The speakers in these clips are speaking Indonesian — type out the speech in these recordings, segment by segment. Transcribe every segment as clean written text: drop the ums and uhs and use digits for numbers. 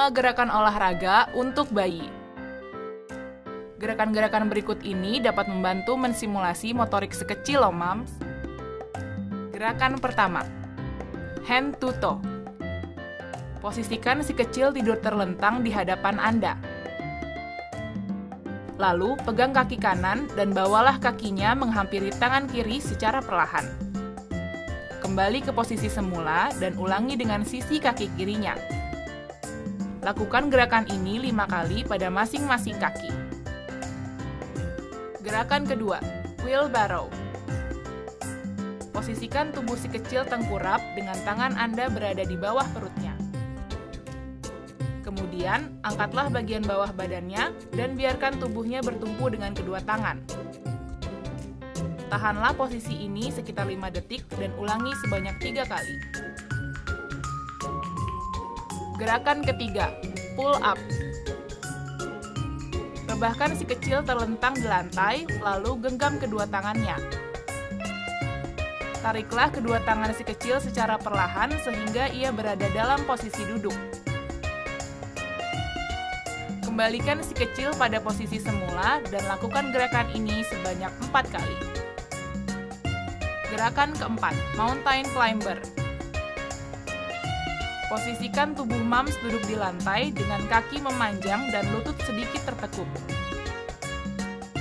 5 gerakan olahraga untuk bayi. Gerakan-gerakan berikut ini dapat membantu mensimulasi motorik sekecil loh, Mams. Gerakan pertama, hand to toe. Posisikan si kecil tidur terlentang di hadapan Anda. Lalu, pegang kaki kanan dan bawalah kakinya menghampiri tangan kiri secara perlahan. Kembali ke posisi semula dan ulangi dengan sisi kaki kirinya. Lakukan gerakan ini 5 kali pada masing-masing kaki. Gerakan kedua, wheelbarrow. Posisikan tubuh si kecil tengkurap dengan tangan Anda berada di bawah perutnya. Kemudian, angkatlah bagian bawah badannya dan biarkan tubuhnya bertumpu dengan kedua tangan. Tahanlah posisi ini sekitar 5 detik dan ulangi sebanyak 3 kali. Gerakan ketiga, pull up. Rebahkan si kecil terlentang di lantai, lalu genggam kedua tangannya. Tariklah kedua tangan si kecil secara perlahan sehingga ia berada dalam posisi duduk. Kembalikan si kecil pada posisi semula dan lakukan gerakan ini sebanyak 4 kali. Gerakan keempat, mountain climber. Posisikan tubuh Mams duduk di lantai dengan kaki memanjang dan lutut sedikit tertekuk.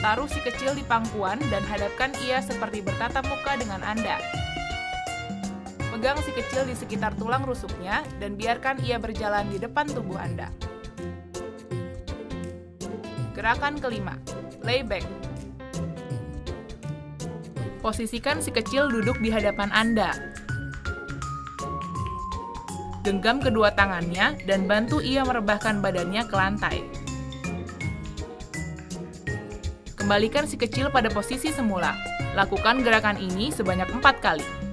Taruh si kecil di pangkuan dan hadapkan ia seperti bertatap muka dengan Anda. Pegang si kecil di sekitar tulang rusuknya dan biarkan ia berjalan di depan tubuh Anda. Gerakan kelima, layback. Posisikan si kecil duduk di hadapan Anda. Genggam kedua tangannya dan bantu ia merebahkan badannya ke lantai. Kembalikan si kecil pada posisi semula. Lakukan gerakan ini sebanyak 4 kali.